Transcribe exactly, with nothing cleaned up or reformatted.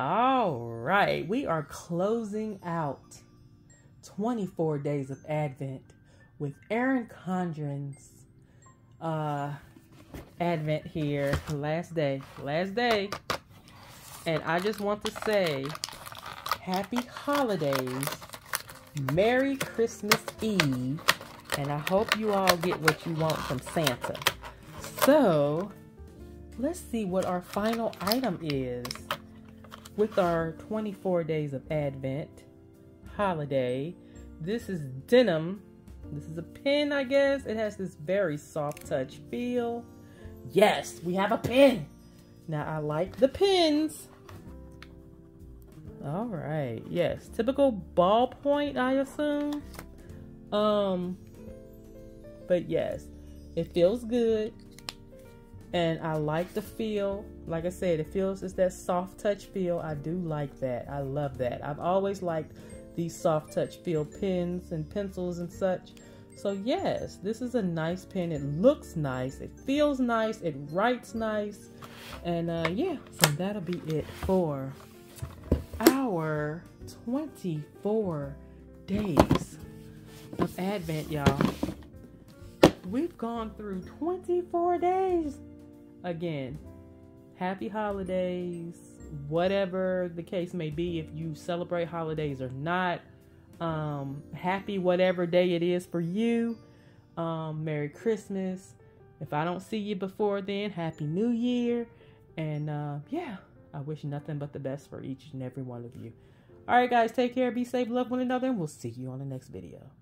All right, we are closing out twenty-four days of Advent with Erin Condren's uh, Advent here, last day, last day. And I just want to say, happy holidays, Merry Christmas Eve, and I hope you all get what you want from Santa. So, let's see what our final item is. With our twenty-four days of Advent holiday, this is denim. This is a pin, I guess. It has this very soft touch feel. Yes, we have a pin. Now, I like the pins. All right, yes. Typical ballpoint, I assume. Um, but yes, it feels good. And I like the feel. Like I said, it feels, it's that soft touch feel. I do like that. I love that. I've always liked these soft touch feel pens and pencils and such. So yes, this is a nice pen. It looks nice. It feels nice. It writes nice. And uh, yeah, so that'll be it for our twenty-four days of Advent, y'all. We've gone through twenty-four days. Again, happy holidays, whatever the case may be, if you celebrate holidays or not. Um, happy whatever day it is for you. Um, Merry Christmas. If I don't see you before then, Happy New Year. And uh, yeah, I wish nothing but the best for each and every one of you. All right, guys, take care, be safe, love one another, and we'll see you on the next video.